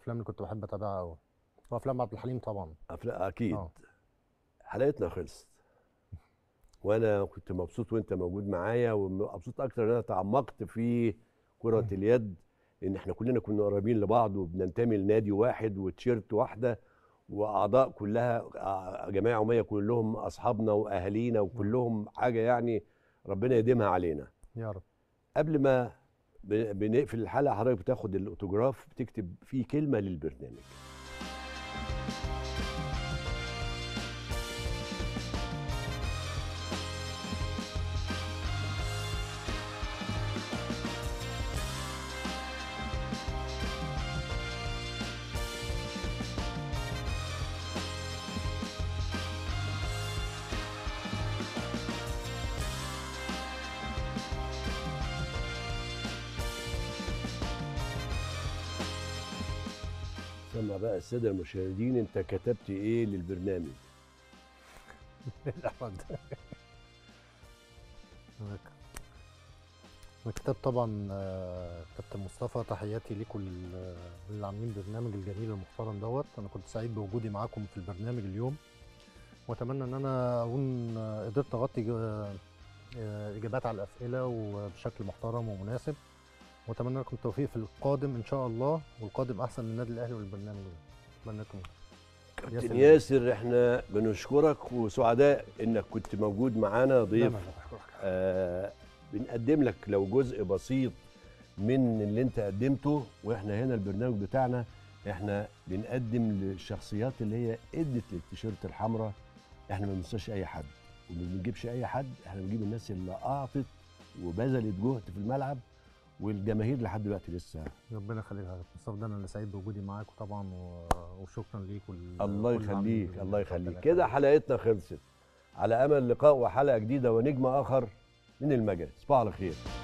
الافلام اللي كنت بحب اتابعها قوي، وافلام عبد الحليم طبعا. افلام اكيد. حلقتنا خلصت، وانا كنت مبسوط وانت موجود معايا، ومبسوط اكتر ان انا تعمقت في كرة اليد، لان احنا كلنا كنا قريبين لبعض وبننتمي لنادي واحد وتيشيرت واحده، واعضاء كلها جمعيه عموميه كلهم اصحابنا واهالينا وكلهم حاجه يعني ربنا يديمها علينا يا رب. قبل ما بنقفل الحلقه حضرتك بتاخد الاوتوجراف بتكتب فيه كلمه للبرنامج. سمع بقى الساده المشاهدين انت كتبت ايه للبرنامج؟ كتاب طبعا كابتن مصطفى، تحياتي ليكم اللي عاملين البرنامج الجميل المحترم دوت. انا كنت سعيد بوجودي معاكم في البرنامج اليوم، واتمنى ان انا اكون قدرت اغطي اجابات على الاسئله وبشكل محترم ومناسب، واتمنى لكم التوفيق في القادم ان شاء الله، والقادم احسن للنادي الاهلي والبرنامج ده. اتمنى لكم. كابتن ياسر احنا بنشكرك وسعداء انك كنت موجود معانا ضيف. بنقدم لك لو جزء بسيط من اللي انت قدمته، واحنا هنا البرنامج بتاعنا احنا بنقدم للشخصيات اللي هي ادت للتيشيرت الحمراء. احنا ما بننساش اي حد وما بنجيبش اي حد، احنا بنجيب الناس اللي اعطت وبذلت جهد في الملعب، والجماهير لحد دلوقتي لسه ربنا يخليك يا مصطفى. ده انا سعيد بوجودي معاكم طبعا، وشكرا ليك. الله يخليك الله يخليك. كده حلقتنا خلصت، على امل لقاء وحلقه جديده ونجم اخر من المجال. تصبحوا على خير.